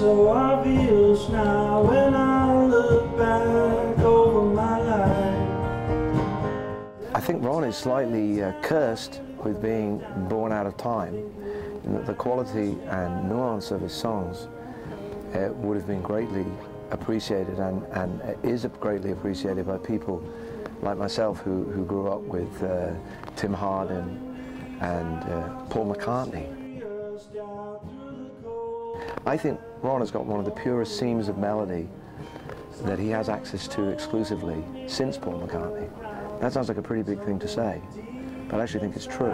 so obvious now when I look back over my life. I think Ron is slightly cursed with being born out of time, in that the quality and nuance of his songs would have been greatly appreciated and is greatly appreciated by people like myself who grew up with Tim Hardin and Paul McCartney. I think Ron has got one of the purest seams of melody that he has access to exclusively since Paul McCartney. That sounds like a pretty big thing to say, but I actually think it's true.